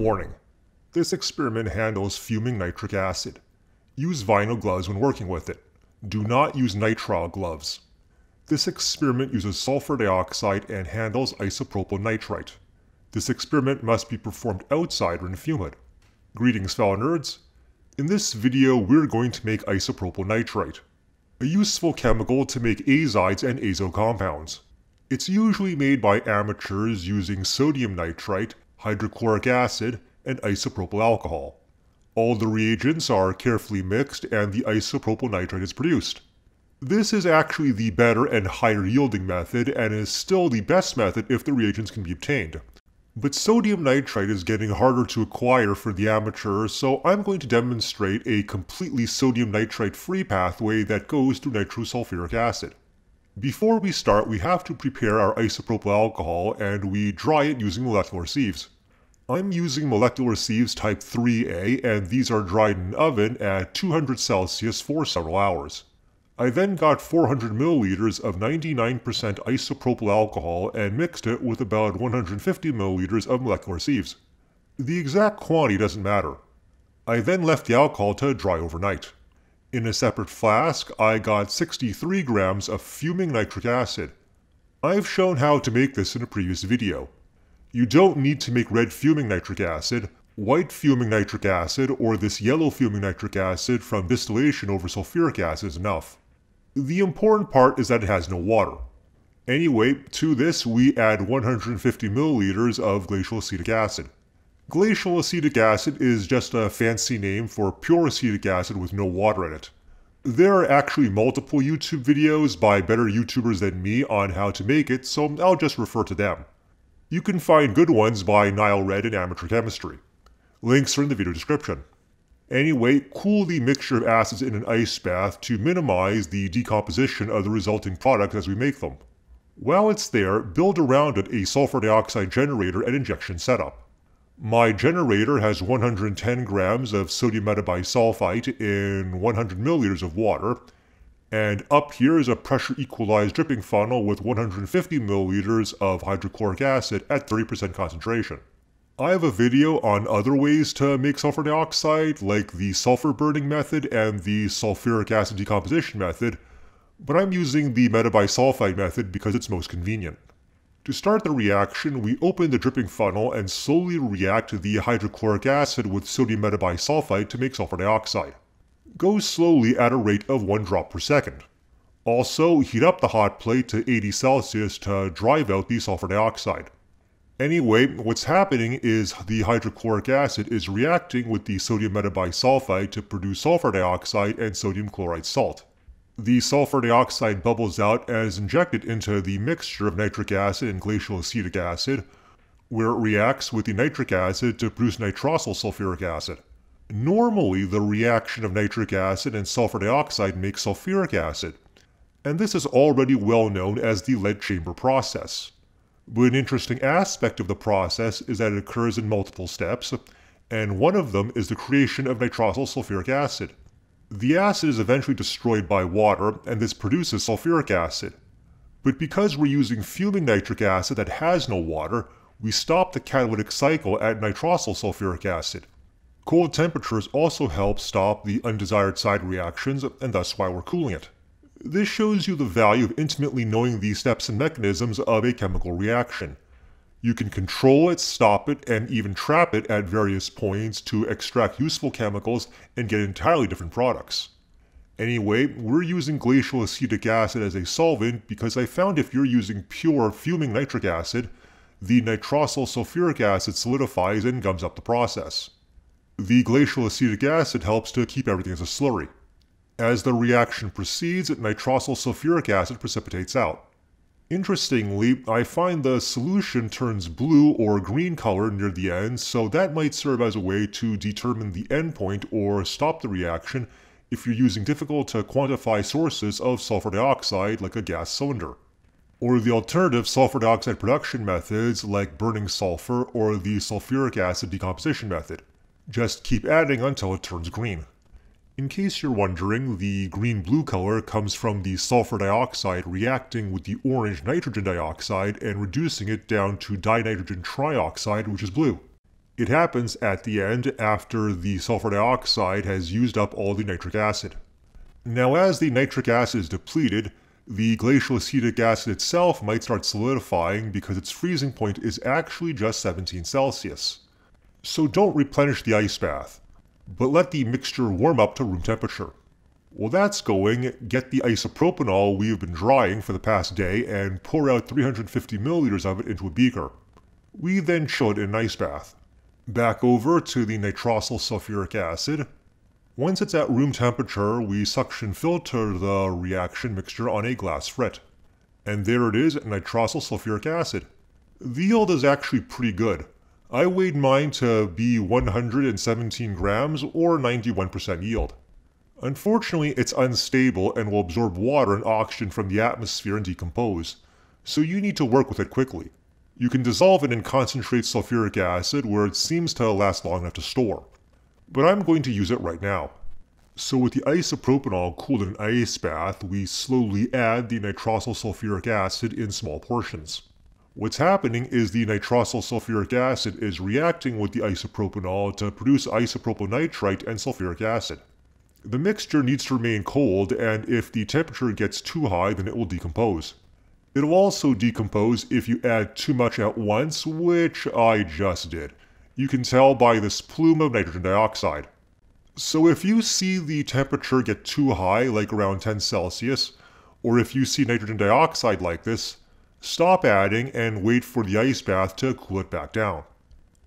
Warning: this experiment handles fuming nitric acid. Use vinyl gloves when working with it. Do not use nitrile gloves. This experiment uses sulfur dioxide and handles isopropyl nitrite. This experiment must be performed outside when fumed. Greetings, fellow nerds. In this video, we're going to make isopropyl nitrite, a useful chemical to make azides and azo compounds. It's usually made by amateurs using sodium nitrite, hydrochloric acid, and isopropyl alcohol. All the reagents are carefully mixed and the isopropyl nitrite is produced. This is actually the better and higher yielding method and is still the best method if the reagents can be obtained. But sodium nitrite is getting harder to acquire for the amateur, so I'm going to demonstrate a completely sodium nitrite free pathway that goes through nitrosulfuric acid. Before we start, we have to prepare our isopropyl alcohol and we dry it using molecular sieves. I'm using molecular sieves type 3A and these are dried in an oven at 200 Celsius for several hours. I then got 400 milliliters of 99% isopropyl alcohol and mixed it with about 150 milliliters of molecular sieves. The exact quantity doesn't matter. I then left the alcohol to dry overnight. In a separate flask, I got 63 grams of fuming nitric acid. I've shown how to make this in a previous video. You don't need to make red fuming nitric acid. White fuming nitric acid or this yellow fuming nitric acid from distillation over sulfuric acid is enough. The important part is that it has no water. Anyway, to this we add 150 milliliters of glacial acetic acid. Glacial acetic acid is just a fancy name for pure acetic acid with no water in it. There are actually multiple YouTube videos by better YouTubers than me on how to make it, so I'll just refer to them. You can find good ones by Nile Red and Amateur Chemistry. Links are in the video description. Anyway, cool the mixture of acids in an ice bath to minimize the decomposition of the resulting products as we make them. While it's there, build around it a sulfur dioxide generator and injection setup. My generator has 110 grams of sodium metabisulfite in 100 milliliters of water, and up here is a pressure equalized dripping funnel with 150 milliliters of hydrochloric acid at 30% concentration. I have a video on other ways to make sulfur dioxide, like the sulfur burning method and the sulfuric acid decomposition method, but I'm using the metabisulfite method because it's most convenient. To start the reaction, we open the dripping funnel and slowly react the hydrochloric acid with sodium metabisulfite to make sulfur dioxide. Go slowly at a rate of 1 drop per second. Also, heat up the hot plate to 80 Celsius to drive out the sulfur dioxide. Anyway, what's happening is the hydrochloric acid is reacting with the sodium metabisulfite to produce sulfur dioxide and sodium chloride salt. The sulfur dioxide bubbles out and is injected into the mixture of nitric acid and glacial acetic acid, where it reacts with the nitric acid to produce nitrosylsulfuric acid. Normally, the reaction of nitric acid and sulfur dioxide makes sulfuric acid, and this is already well known as the lead chamber process. But an interesting aspect of the process is that it occurs in multiple steps, and one of them is the creation of nitrosylsulfuric acid. The acid is eventually destroyed by water, and this produces sulfuric acid. But because we're using fuming nitric acid that has no water, we stop the catalytic cycle at nitrosylsulfuric acid. Cold temperatures also help stop the undesired side reactions, and that's why we're cooling it. This shows you the value of intimately knowing the steps and mechanisms of a chemical reaction. You can control it, stop it, and even trap it at various points to extract useful chemicals and get entirely different products. Anyway, we're using glacial acetic acid as a solvent because I found if you're using pure fuming nitric acid, the nitrosylsulfuric acid solidifies and gums up the process. The glacial acetic acid helps to keep everything as a slurry. As the reaction proceeds, nitrosylsulfuric acid precipitates out. Interestingly, I find the solution turns blue or green color near the end, so that might serve as a way to determine the endpoint or stop the reaction if you're using difficult-to-quantify sources of sulfur dioxide like a gas cylinder. Or the alternative sulfur dioxide production methods like burning sulfur or the sulfuric acid decomposition method. Just keep adding until it turns green. In case you're wondering, the green-blue color comes from the sulfur dioxide reacting with the orange nitrogen dioxide and reducing it down to dinitrogen trioxide, which is blue. It happens at the end after the sulfur dioxide has used up all the nitric acid. Now, as the nitric acid is depleted, the glacial acetic acid itself might start solidifying because its freezing point is actually just 17 Celsius. So don't replenish the ice bath, but let the mixture warm up to room temperature. While that's going, get the isopropanol we've been drying for the past day and pour out 350 milliliters of it into a beaker. We then chill it in an ice bath. Back over to the nitrosylsulfuric acid. Once it's at room temperature, we suction filter the reaction mixture on a glass frit. And there it is, nitrosylsulfuric acid. The yield is actually pretty good. I weighed mine to be 117 grams or 91% yield. Unfortunately, it's unstable and will absorb water and oxygen from the atmosphere and decompose, so you need to work with it quickly. You can dissolve it in concentrate sulfuric acid where it seems to last long enough to store. But I'm going to use it right now. So with the isopropanol cooled in an ice bath, we slowly add the nitrosylsulfuric acid in small portions. What's happening is the nitrosylsulfuric acid is reacting with the isopropanol to produce isopropyl nitrite and sulfuric acid. The mixture needs to remain cold, and if the temperature gets too high, then it will decompose. It will also decompose if you add too much at once, which I just did. You can tell by this plume of nitrogen dioxide. So if you see the temperature get too high, like around 10 Celsius, or if you see nitrogen dioxide like this, stop adding and wait for the ice bath to cool it back down.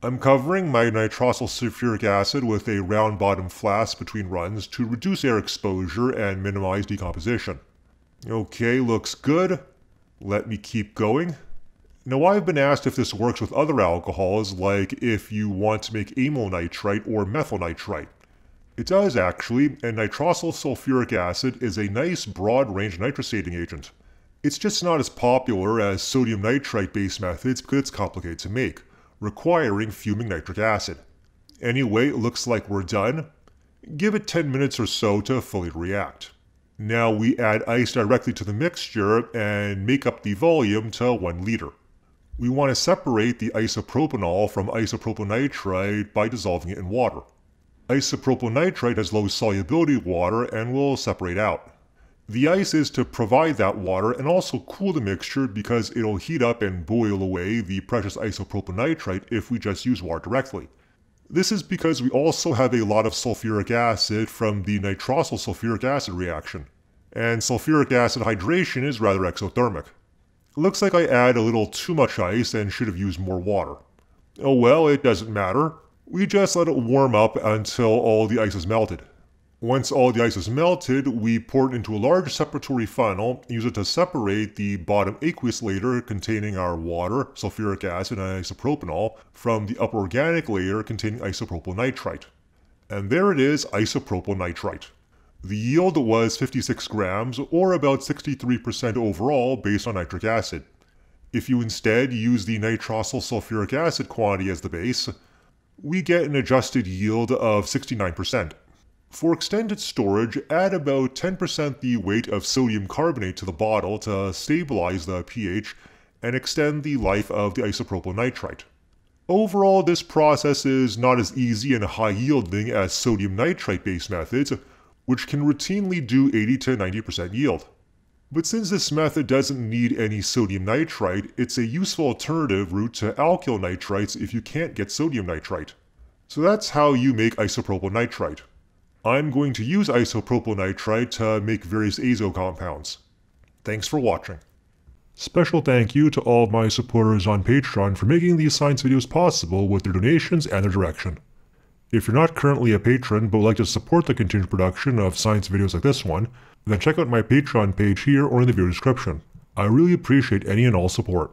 I'm covering my nitrosylsulfuric acid with a round bottom flask between runs to reduce air exposure and minimize decomposition. Okay, looks good. Let me keep going. Now, I've been asked if this works with other alcohols, like if you want to make amyl nitrite or methyl nitrite. It does actually, and nitrosylsulfuric acid is a nice broad-range nitrosating agent. It's just not as popular as sodium nitrite-based methods because it's complicated to make, requiring fuming nitric acid. Anyway, it looks like we're done. Give it 10 minutes or so to fully react. Now we add ice directly to the mixture and make up the volume to 1 liter. We want to separate the isopropanol from isopropyl nitrite by dissolving it in water. Isopropyl nitrite has low solubility water and will separate out. The ice is to provide that water and also cool the mixture because it'll heat up and boil away the precious isopropyl nitrite if we just use water directly. This is because we also have a lot of sulfuric acid from the nitrosylsulfuric acid reaction, and sulfuric acid hydration is rather exothermic. It looks like I add a little too much ice and should have used more water. Oh well, it doesn't matter. We just let it warm up until all the ice is melted. Once all the ice is melted, we pour it into a large separatory funnel and use it to separate the bottom aqueous layer containing our water, sulfuric acid, and isopropanol from the upper organic layer containing isopropyl nitrite. And there it is, isopropyl nitrite. The yield was 56 grams, or about 63% overall based on nitric acid. If you instead use the nitrosylsulfuric acid quantity as the base, we get an adjusted yield of 69%. For extended storage, add about 10% the weight of sodium carbonate to the bottle to stabilize the pH and extend the life of the isopropyl nitrite. Overall, this process is not as easy and high-yielding as sodium nitrite-based methods, which can routinely do 80 to 90% yield. But since this method doesn't need any sodium nitrite, it's a useful alternative route to alkyl nitrites if you can't get sodium nitrite. So that's how you make isopropyl nitrite. I'm going to use isopropyl nitrite to make various azo compounds. Thanks for watching. Special thank you to all of my supporters on Patreon for making these science videos possible with their donations and their direction. If you're not currently a patron but would like to support the continued production of science videos like this one, then check out my Patreon page here or in the video description. I really appreciate any and all support.